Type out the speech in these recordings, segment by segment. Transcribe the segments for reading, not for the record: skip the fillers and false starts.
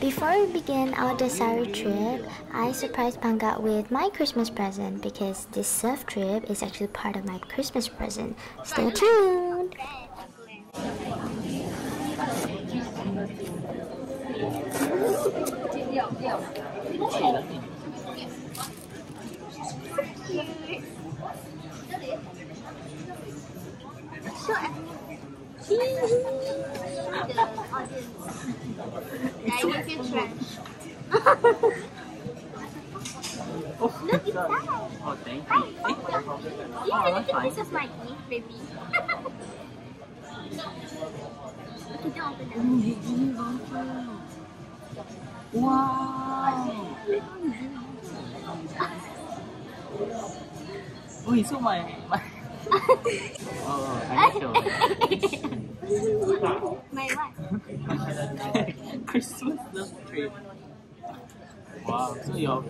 Before we begin our Desaru trip, I surprised Panga with my Christmas present because this surf trip is actually part of my Christmas present. Stay tuned! Oh, thank you. Oh, this is my gift, baby. Wow. Oh, he saw my oh, I know. My what? Christmas love trip. Wow, so your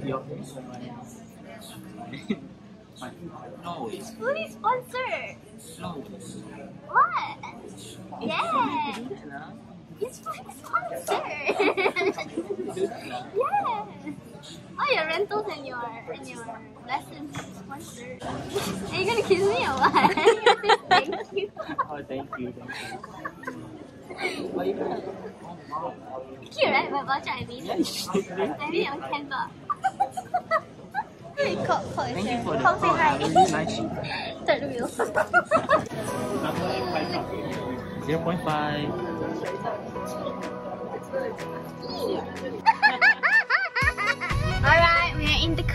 no, it's fully sponsored. No. What? Yeah. It's fully sponsored. Yeah. Oh, your rentals and your lessons are sponsored. Are you gonna kiss me or what? Thank you. Oh, thank you. What are you gonna do? Cute, right? My voucher, I made it on Canva. Thank you for the call. I really like you. Third wheel. 0.5. Alright, we are in the car.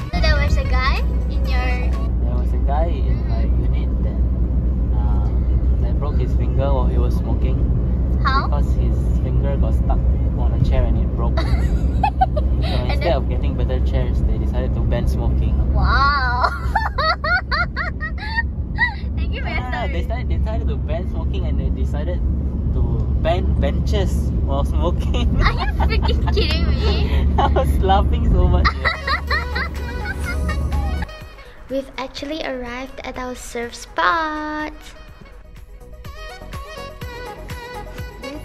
So there was a guy in your... There was a guy in my unit that broke his finger while he was smoking. How? Because his finger got stuck on a chair and it broke. So instead of getting better chairs, they decided to ban smoking. Wow! They decided to ban smoking and they decided to ban benches while smoking. Are you freaking kidding me? I was laughing so much. We've actually arrived at our surf spot. We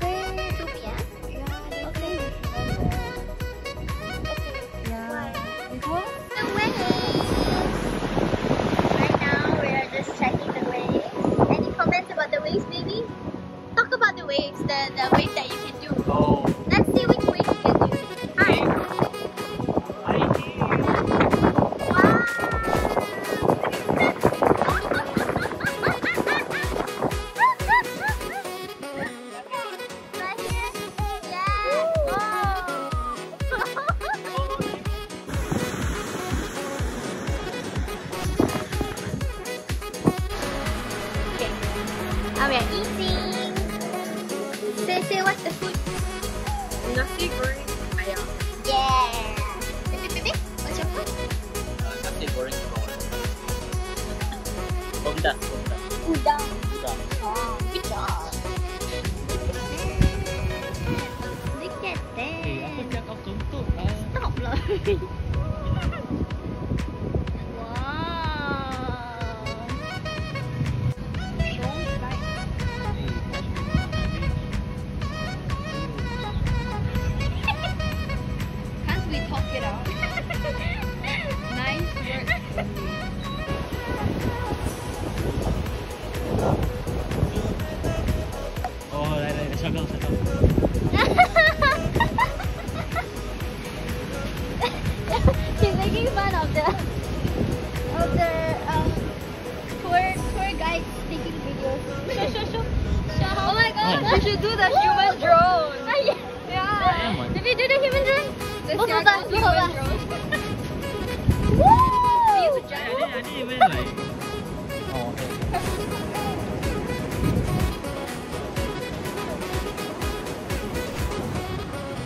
are eating. Say what's the food? Nasi goreng ayam. Yeah. Baby, what's your food? Nasi goreng udang. Udang. Oh, good job. Look at that. Hey, aku cakap tuntut. Stop lah.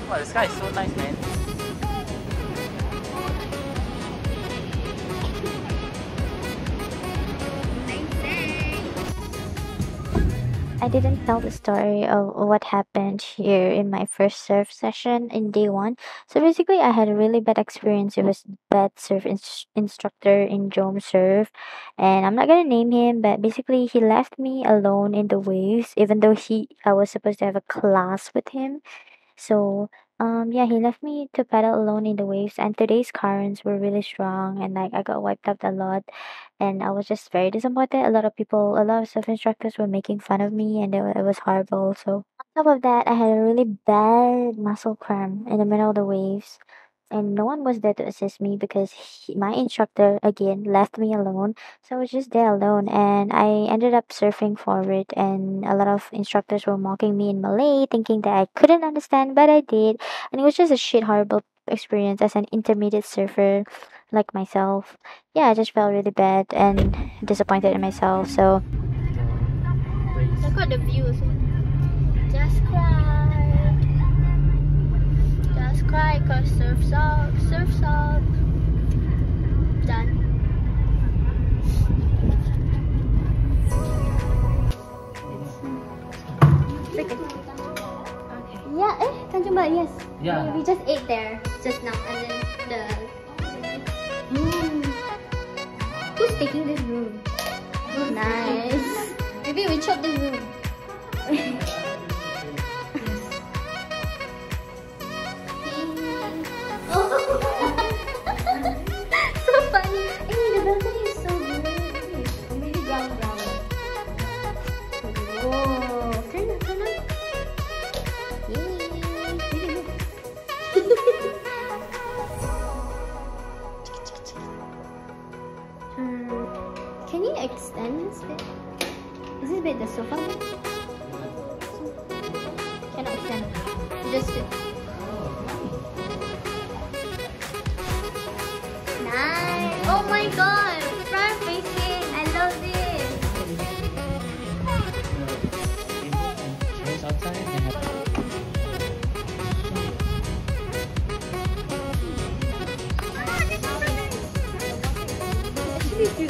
Wow, the sky is so nice, man. I didn't tell the story of what happened here in my first surf session in day one. So basically, I had a really bad experience with a bad surf instructor in JomSurf, and I'm not gonna name him, but basically he left me alone in the waves, even though I was supposed to have a class with him. So yeah, he left me to paddle alone in the waves, and today's currents were really strong, and like I got wiped out a lot, and I was just very disappointed. A lot of surf instructors were making fun of me, and it was horrible. So on top of that, I had a really bad muscle cramp in the middle of the waves, and no one was there to assist me because my instructor again left me alone. So I was just there alone, and I ended up surfing forward, and a lot of instructors were mocking me in Malay, thinking that I couldn't understand, but I did, and it was just a horrible experience as an intermediate surfer like myself. Yeah, I just felt really bad and disappointed in myself. So look at the views. Just cry, cause surf's up, surf's up. Done. Okay. Yeah, Tanjung Balai, yes. Yeah. We just ate there just now, and then who's taking this room? Who's nice. Maybe we chop this room. So funny. The balcony is so good. Or maybe brown. Whoa. Turn up. Can you extend this bit? Is this bit the sofa bit? Cannot extend. Just fit. Oh my god, front facing! I love this!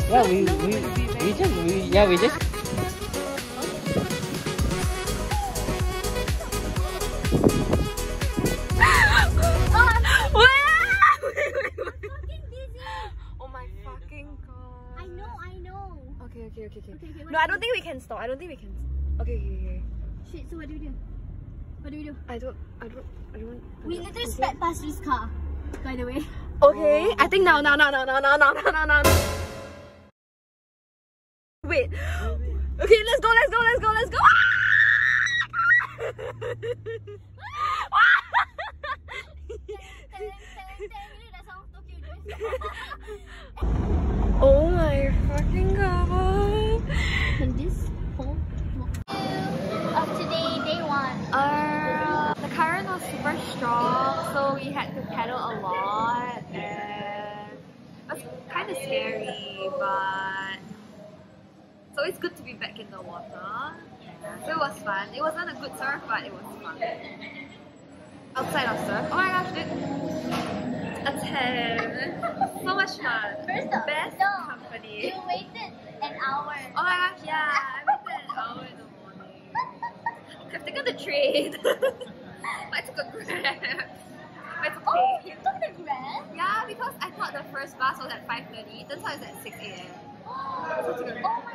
Well, we just Okay. No, I don't think we can stop. Okay. Shit, so what do we do? I don't want... We literally sped past this car, by the way. Okay, I think no. Wait. Okay, let's go! Oh my fucking god. And this whole of today, day one. The current was super strong, so we had to paddle a lot, and it was kind of scary, but it's always good to be back in the water. So it was fun. It wasn't a good surf, but it was fun. Outside of surf. Oh my gosh, dude. A 10. So much fun. First off, best company. You waited an hour. Oh my gosh, yeah. I waited an hour in the morning. I could take the train. I took a Grab. Oh, you took the Grab? Yeah, because I thought the first bus was at 5:30. It turns out it's at 6 AM. Oh, so oh my god.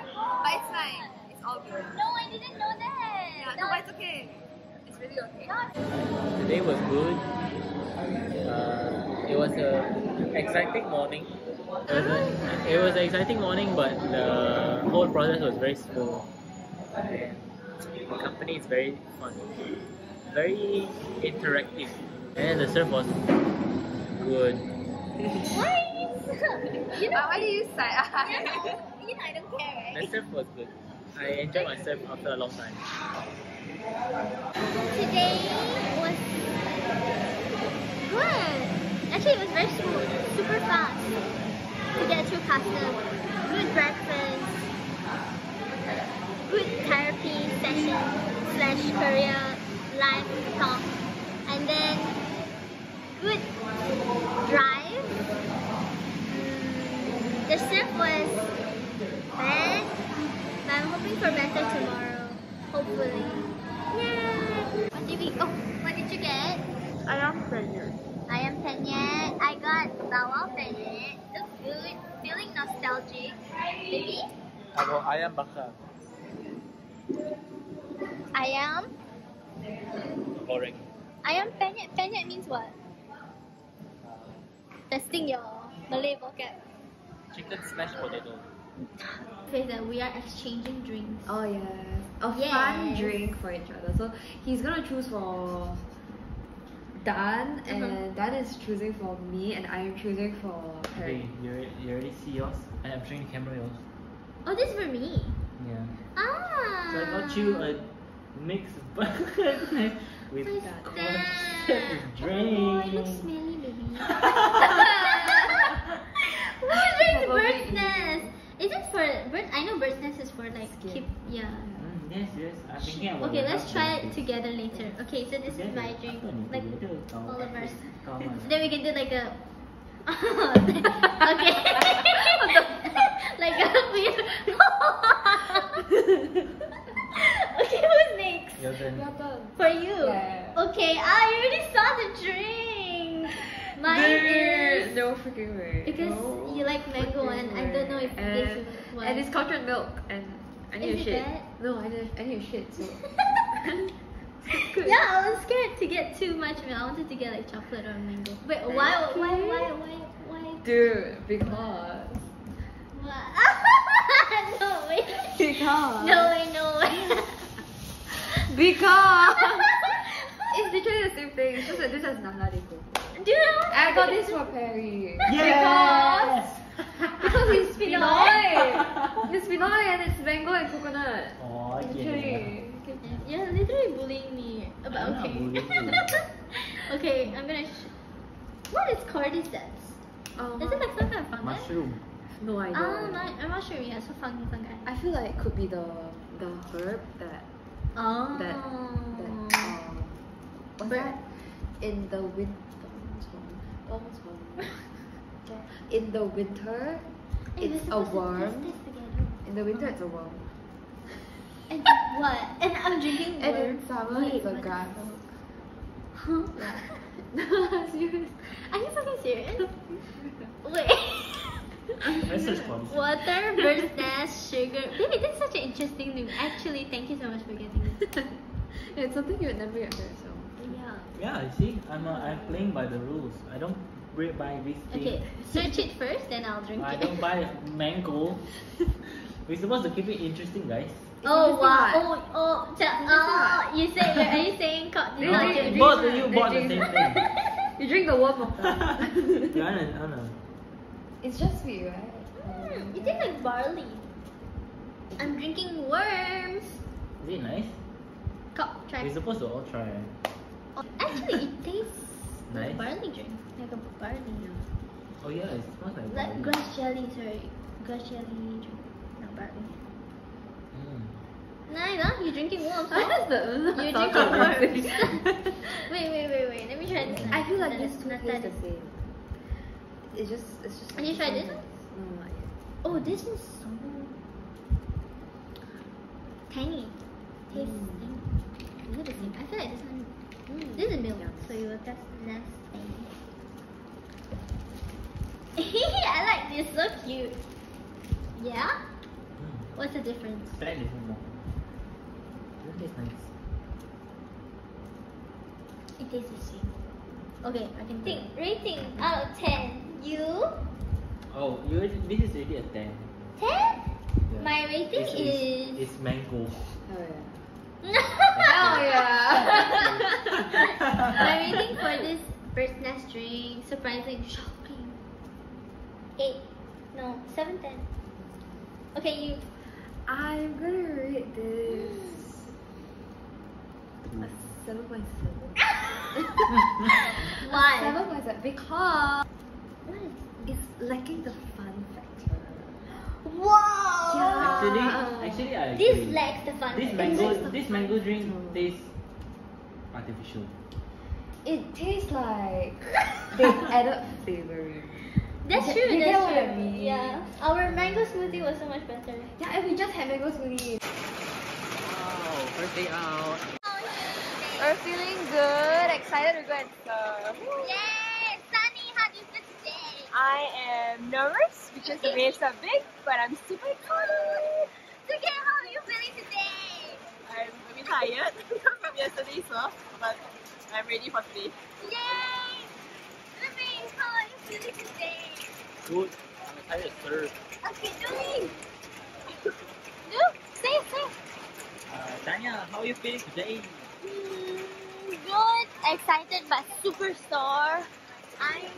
But it's fine. It's all good. No, I didn't know that. Yeah, no, but it's okay. Really okay. The day was good. It was an exciting morning. It was an exciting morning, but the whole process was very smooth. The company is very fun, very interactive, and the surf was good. Why? Why do you say? I don't care. Right? The surf was good. I enjoyed my surf after a long time. Today was good. Actually, it was very smooth, super fast to get through custom. Good breakfast, good therapy session / career live talk, and then good drive. The surf was bad, but I'm hoping for better tomorrow. Hopefully. Yay! What did we? Oh, what did you get? I am penyet. I am penyet. I got bawang penyet. Looks good. Feeling nostalgic. Baby? I am bakar. I am? Goreng. I am penyet. Penyet means what? Testing your Malay vocab. Chicken smashed potato. Okay, then we are exchanging drinks. Oh yes. Fun drink for each other. So he's gonna choose for Dan, and Dan is choosing for me, and I am choosing for Perry. Hey, you already see yours? And I'm showing the camera yours. Oh, this is for me? Yeah. Ah! So I got you a mixed bucket with drink. Oh, it looks smelly, baby. What drinks bird's nest? Is it for bird? I know bird's nest is for like skin. Keep, yeah. Yes, yes. I'm thinking about okay, let's try it together later. Okay, so this is my drink. Like all of ours. Then we can do like a. Okay. Like a weird. Okay, who's next? Your turn. For you. Yeah. Okay, I already saw the drink. Mine is no freaking way. Because you like mango, and I don't know if this is one. And it's cultured milk, and I need a shit. No, I need a shit too. Yeah, I was scared to get too much milk. I wanted to get like chocolate or mango. Wait, why? Dude, because. No way. Because. No way. Because. It's literally the same thing. It's just that this has nangla deco. Do you know? I got this for Perry. Yes. Because he's Pinoy. He's Pinoy, and it's mango and coconut. Oh, yeah. You're literally bullying me. But okay. Okay, I'm gonna. What is cordyceps? Is it like some kind of fungus? Mushroom. No idea. I'm not sure. Yeah, so fungi. I feel like it could be the herb that. Oh. What's that? In the winter. In the winter, it's a worm. In the winter, it's a worm. And what? And I'm drinking water. And in summer, it's a grass. Huh? Serious? Are you fucking serious? Wait. Water, bird's nest, sugar. Baby, this is such an interesting name. Actually, thank you so much for getting it. It's something you would never get there, so. Yeah. Yeah, you see, I'm playing by the rules. I don't buy this thing. Okay, search it first, then I'll drink it. I don't buy mango. We're supposed to keep it interesting, guys. Oh wow! You say are you saying cocktail? No, both of you bought the same thing. You drink the warm water. I know. It's just sweet, right? It tastes like barley. I'm drinking worms. Is it nice? Try. We're supposed to all try. Actually, it tastes nice. Like a barley drink, like a barley. Oh yeah, it smells like barley. Like grass jelly, grass jelly drink, not barley. No, you're drinking warm. You're drinking warm. Wait. Let me try this. I feel like this two tastes the same. It's just. Can you try this one? No. Oh, this is so tangy. Tastes tangy. Look at the same. I feel like this one. This is milk, so you will taste less tangy. I like this. So cute. Yeah. What's the difference? It tastes nice. It tastes the same. Okay, I can think. Rating out of 10. You? Oh, this is already a 10. 10? Yeah. My rating is. It's mango. Oh yeah. My rating for this bird's nest drink, surprising, shocking. 8. No, 7/10. Okay, you. I'm gonna rate this. 7.7. Why? 7.7 because it's lacking the fun factor. Wow! Yeah. Actually, I agree. This lacks the fun factor. This mango drink tastes artificial. It tastes like they added flavoring. That's true. I mean. Yeah, our mango smoothie was so much better. Yeah, and we just had mango smoothie. Wow. First day out. We're feeling good. Excited to go and surf. Yay! Sunny, how do you feel today? I am nervous because the waves are big, but I'm super excited. Okay, how are you feeling today? I'm a bit tired from yesterday's surf, but I'm ready for today. Yay! Living, how are you feeling today? Good. I'm excited to surf. Okay, Julie. No, say. Tanya, how are you feeling today? Good, excited, but super sore. I'm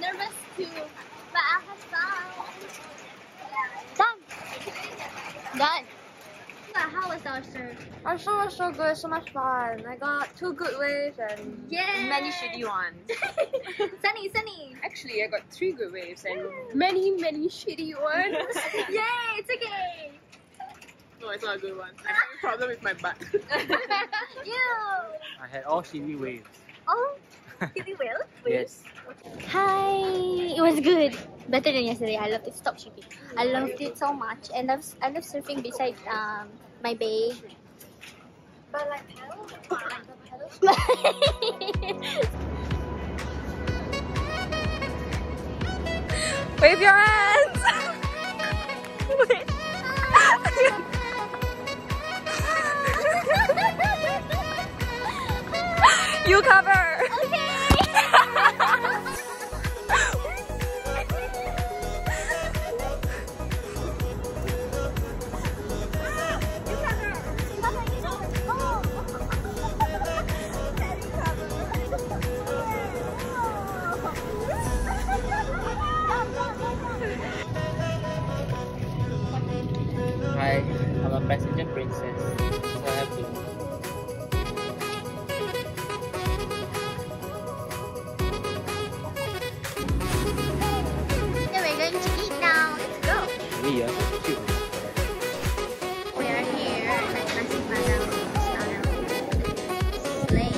nervous too, but I have fun. Done. How was our surf? Our surf was so good, so much fun. I got 2 good waves and many shitty ones. Sunny. Actually, I got 3 good waves and many shitty ones. Yay, it's okay. No, it's not a good one. I have a problem with my butt. I had all shitty waves. Oh, shitty waves? Yes. Hi! It was good. Better than yesterday. I loved it. Stop shipping. I loved it so much. And I love surfing beside my bay. But like paddle? Wave your hands! Wait. You cover! Okay! Hi, I'm a passenger princess. So happy. Yeah, cute. We are here at like Nasi Padang restaurant. Slay.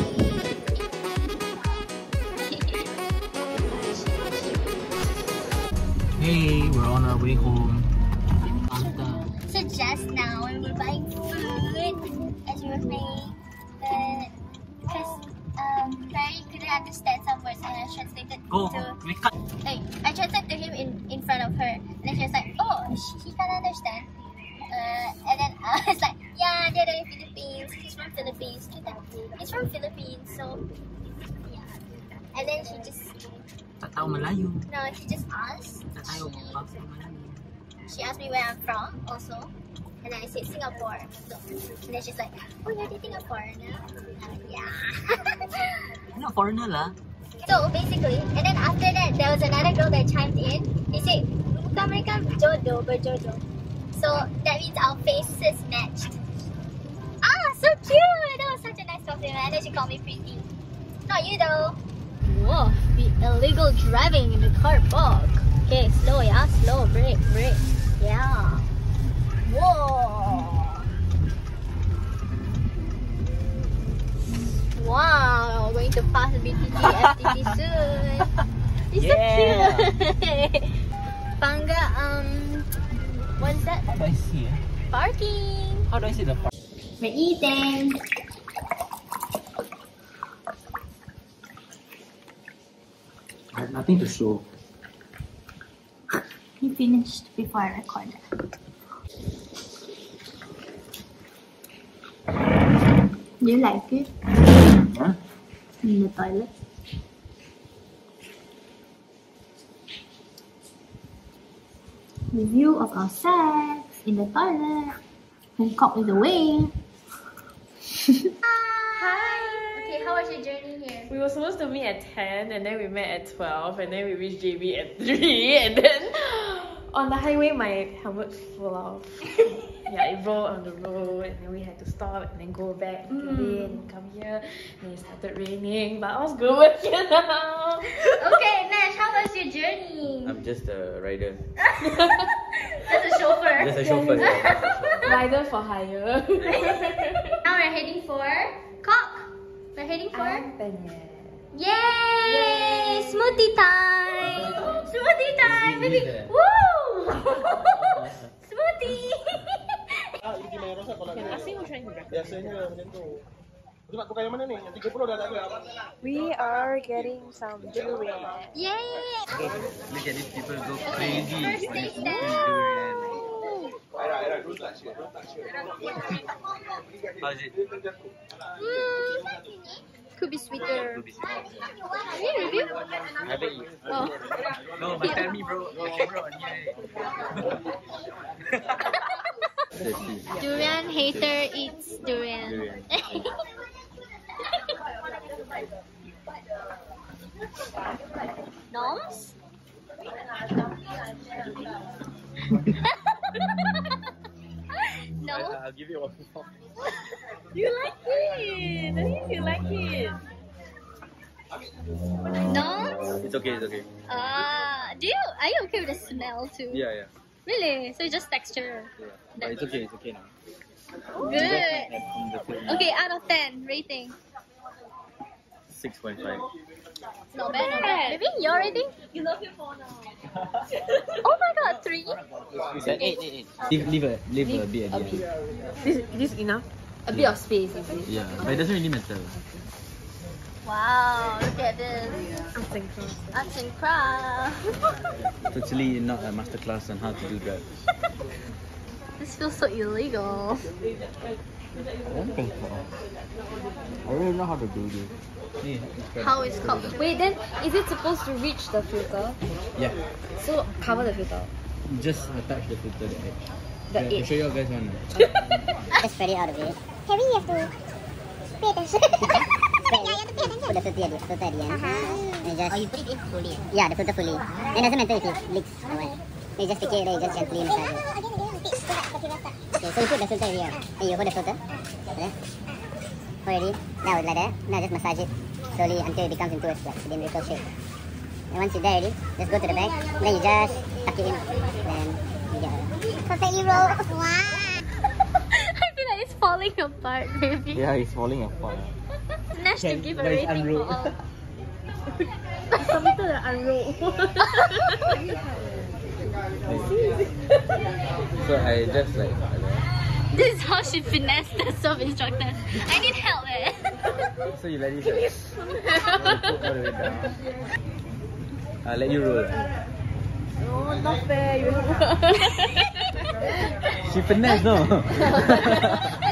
Hey, we're on our way home. So just now we were buying food as we were playing, because Perry couldn't understand some words and I translated I translated to him in front of her, and then she was like, oh, he can't understand. And then I was like, yeah, they're in the Philippines, he's from Philippines, he's from Philippines, so yeah. And then she just... No, she just asked. She asked me where I'm from also, and then I said Singapore. So, and then she's like, oh, you're dating a foreigner? Yeah. I'm not a foreigner lah. So basically, and then after that, there was another girl that chimed in. He said, "Mereka berjodoh." So that means our faces matched. Ah, so cute! That was such a nice compliment. And then she called me pretty. Not you though. Whoa, the illegal driving in the car park. Okay, slow, yeah, slow, brake, yeah. Whoa. Wow, going to pass BTT FTT soon. It's so cute. Panga, what's that? How do I see it? Parking. How do I see the park? We're eating. I have nothing to show. You finished before I recorded. Do you like it? Huh? In the toilet. Review of our sex in the toilet. And caught with the wave. Hi! Okay, how was your journey here? We were supposed to meet at 10 and then we met at 12 and then we reached JB at 3 and then on the highway my helmet fell off. Yeah, it rolled on the road and then we had to stop and then go back and play and come here and it started raining, but I was good with you now. Okay, Nash, how was your journey? I'm just a rider. Just a chauffeur. Just a chauffeur. Rider for hire. Now we're heading for Kok. We're heading for Yay! Yay! Smoothie time! Smoothie time! Baby. Woo! Smoothie! Can I see who's trying to break? Biasanya macam tu. Tuwak tukar yang mana ni? Yang 30 dah tak ada. We are getting some durian. Yay! Look at these people go crazy. Don't touch it. How is it? Could be sweeter. Could be sweeter. Can you review? I haven't eaten. Oh. No, but tell me, bro. The camera on here. Durian hater eats durian. Noms? No? I'll give you one more. You like it! I think you like it. No? It's okay, it's okay. Are you okay with the smell too? Yeah, yeah. Really? So it's just texture? Yeah. But it's okay now. Good! Okay, out of 10, rating? 6.5. Not bad, not bad. Maybe your rating? You love your phone now. Oh my god, 3? It's 8. Leave a bit at the end. This is enough? A bit of space, is it? Yeah, but it doesn't really matter. Wow, look at this. Arts and crafts. It's actually not a masterclass on how to do that. This feels so illegal. I don't even know how to do this. Yeah, how it's called. Wait, then is it supposed to reach the filter? Yeah. So cover the filter. Just attach the filter to the edge. I'll show you guys one. That's very out of it. Perry, you have to pay attention. Yeah, you have to pay attention. Put the filter at the end. And just, you put it in fully. Yeah, the filter fully. And it doesn't matter if it leaks or what. You just take it and you just gently massage it. Okay, so you put the filter here. And you hold the filter. Okay. Hold it. Now like that. Now just massage it slowly until it becomes into a cylindrical shape. And once you're there already, just go to the back. And then you just tuck it in. Then you get it. Perfectly rolled. Wow. I feel like it's falling apart, baby. Yeah, it's falling apart. Nash to give a rating for all. Something to the unroll. So I just like... This is how she finessed the self-instructor. I need help, eh? So you let it go. All the way down. I'll let you roll. No, not fair. You she finessed, no? I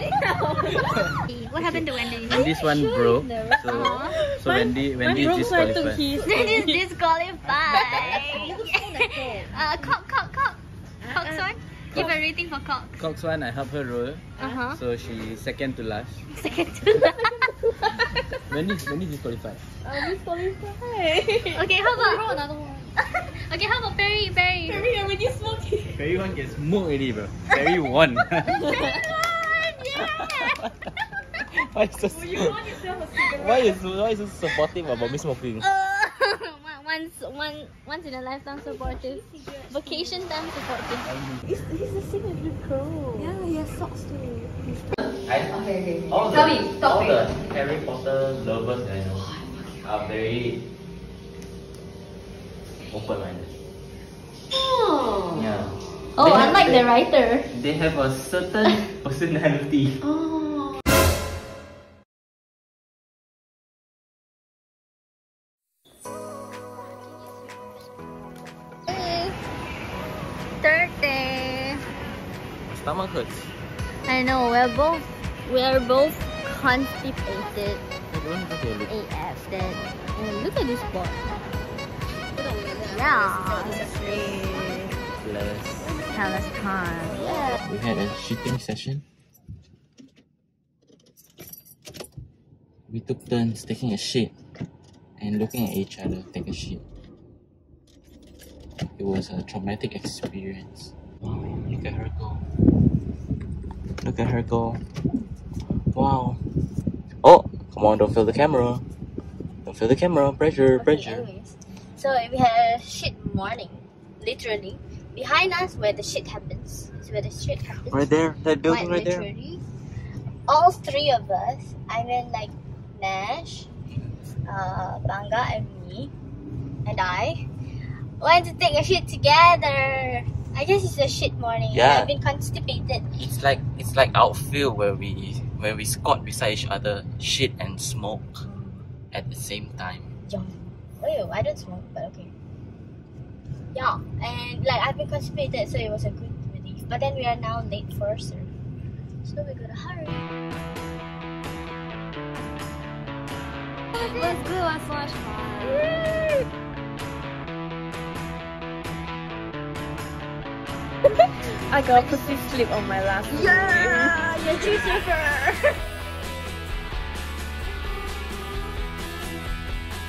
didn't know. What happened to Wendy? Wendy's one broke. So Wendy is disqualified. Wendy is disqualified. Cock. Cock's one? Give a rating for Cox. Cox one, I helped her roll. So she's second to last. Second to last. Wendy disqualified. Disqualified. Okay, how about roll another one? Okay, how about Perry? Perry, I'm already smoking. Perry one gets smoked already, bro. Perry won. Perry won, yeah. Why is so supportive about me smoking? Once in a lifetime supportive. Vacation time supportive. He's the same as the crow. Yeah, he has socks too. All the Harry Potter lovers that I know are very open-minded. Oh. Yeah. Oh, unlike the writer. They have a certain personality. Oh. Stomach hurts. I know, we're both constipated. AF then. And look at this board. Yeah. Let's time. Yeah. We had a shooting session. We took turns taking a shit and looking at each other take a shit. It was a traumatic experience. Wow, look at her go. Look at her go. Wow. Oh, come on, don't feel the camera. Don't feel the camera. Pressure. Anyways, so we had a shit morning. Literally. Behind us where the shit happens. It's where the shit happens. Right there. That building right there. All three of us. I mean like Nash, Panga and me, and I went to take a shit together. I guess it's a shit morning. Yeah. I've been constipated. It's like outfield where we where we squat beside each other, shit and smoke at the same time. Yeah. Ew, I don't smoke, but okay. Yeah, and like I've been constipated, so it was a good relief. But then we are now late for our surf, so we're gonna hurry. It was good, it was so much fun. Yay! I got pussy slip on my last one. Yeah! You're too surfer!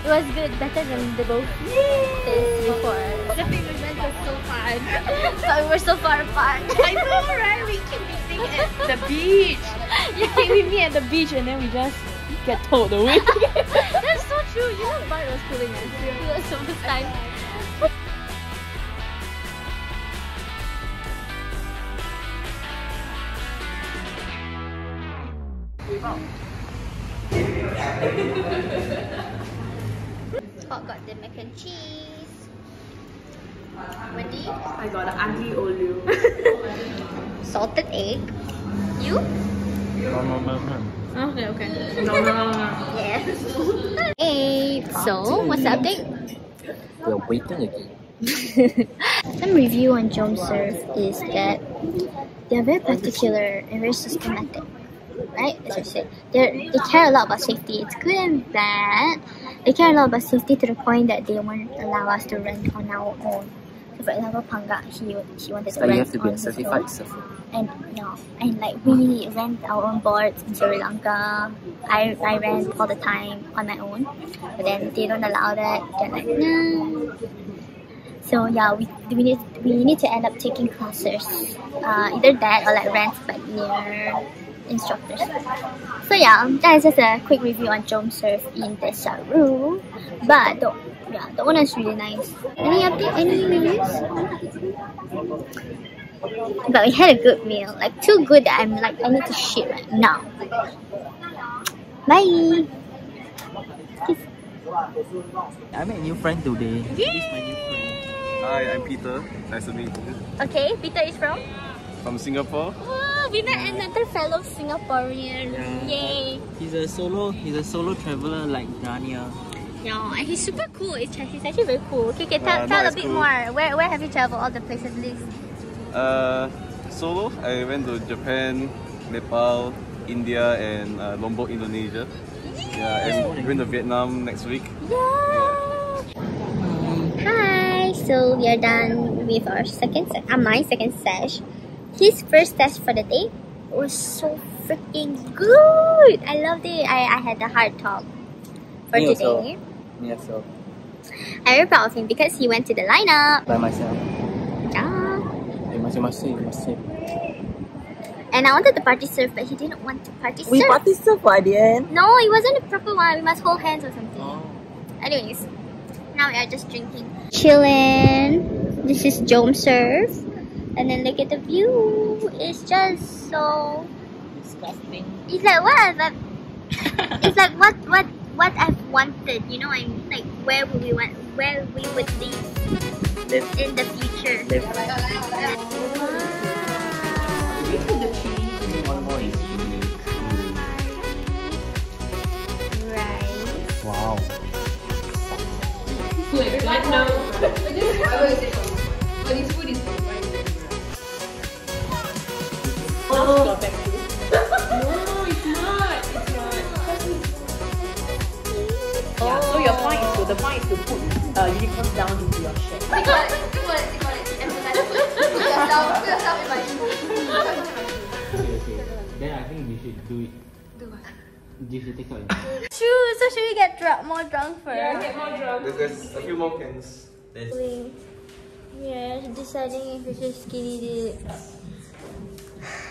It was good, better than the boat before. The favorite event was so fun. But we were so far apart. I know, right? We keep meeting at the beach. Yeah, we meet at the beach and then we just get towed away. That's so true. You know, Bart was pulling us. He was so much time. Wow. Hot got the mac and cheese. Wendy? I got an ugly oleo. Salted egg. You? No. Okay, okay. No. Yes. Hey, so what's the update? We're waiting again. Some review on JomSurf is that they're very particular and very systematic. Right, as I said, they care a lot about safety. It's good and bad. They care a lot about safety to the point that they won't allow us to rent on our own. So for example, Panga, he wanted to rent on his own. But you have to be a certified surfer. And like we rent our own boards in Sri Lanka. I rent all the time on my own. But then they don't allow that. They're like, nah. So yeah, we need to end up taking classes. Either that or like rent back near instructors. So yeah, that is just a quick review on JomSurf in Desaru. But the owner is really nice. Any update? Any reviews? But we had a good meal, like too good that I'm like I need to shit right now. Bye. Kiss. I met a new friend today. Yay! He's my new friend. Hi, I'm Peter. Nice to meet you. Okay, Peter is from? From Singapore. We met another fellow Singaporean. Yeah. Yay! He's a solo traveler like Dania. Yeah, and he's super cool. He's actually very cool. Okay, tell a bit more. Where have you traveled? All the places, please. Solo. I went to Japan, Nepal, India, and Lombok, Indonesia. Yay! Yeah, and going to Vietnam next week. Yeah. Hi. So we are done with our my second sesh. His first test for the day was so freaking good. I loved it. I had a hard talk for today. Yes, so I'm very proud of him because he went to the lineup by myself. Yeah. And I wanted to party surf, but he didn't want to party surf. We party surf, why didn't? No, it wasn't a proper one. We must hold hands or something. Oh. Anyways, now we are just drinking, chilling. This is JomSurf. And then look at the view. It's just so disgusting. It's like what? It's like what I've wanted. You know, I mean, like where we would be in the future. Right. Wow. Wait, I know. But this food is. Oh. No, it's not. It's not. Oh. Yeah. So your point is to put unicorns down into your shape. They got it. Put yourself in my shoe. Okay. Then I think we should do it. Do what? You should take out your shoes. So should we get more drunk first? Yeah, get more drunk. There's a few more pins. Yeah, deciding if we should skinny dip.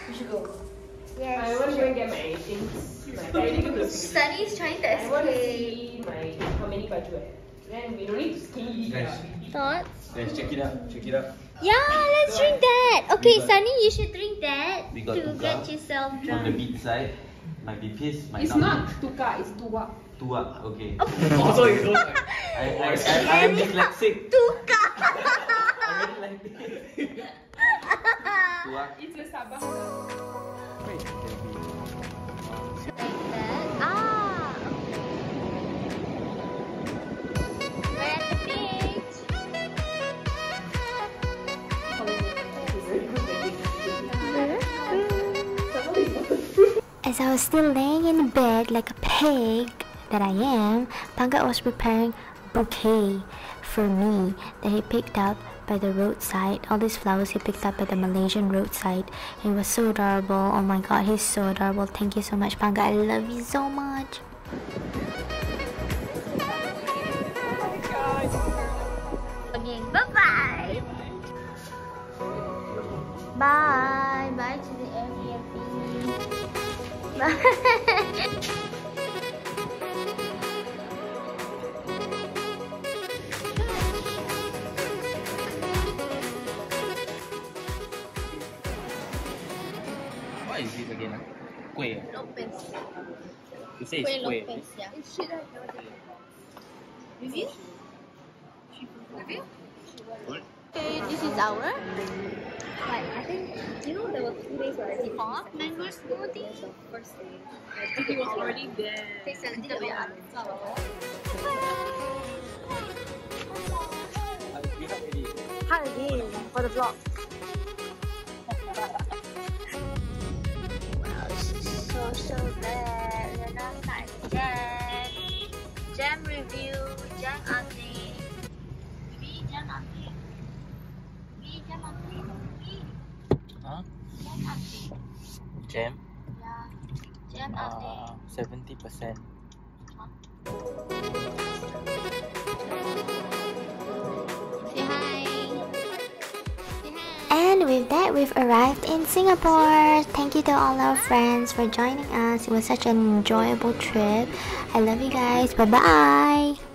We should go. Yes. I want to go and get my anything. Sunny is trying to escape. I want to see how many budget. Then we don't need to skinny. Thoughts? Let's check it out. Yeah, let's drink that. Okay, Sunny, you should drink that to get yourself drunk. On the beach side, might be pissed. It's not Tuka, it's Tuwak. Tuwak, okay. Also, it's also. I'm dyslexic. Tuka. I really like this. It's a Sabah. As I was still laying in bed like a pig that I am, Panga was preparing bouquet for me that he picked up by the roadside. All these flowers he picked up at the Malaysian roadside. It was so adorable. Oh my god, he's so adorable. Thank you so much, Panga. I love you so much. Okay, bye-bye. Bye. Bye to the Airbnb. What is this again? Kueh? Lopez. You say it's kueh. Yeah. It's shit like that. Review? Review? What? Okay, this is our. I think, you know, there were 2 days where I did mango smoothie. The first day, I think it was already there. Tastes a little bit out of sour. Hi again for the vlog. Wow, she's so bad. We're not nice. Jam review, jam update. Maybe jam update. Huh? Jam? Yeah. Jam update. 70%. Huh? Say hi. Say hi. And with that, we've arrived in Singapore. Thank you to all our friends for joining us. It was such an enjoyable trip. I love you guys. Bye bye.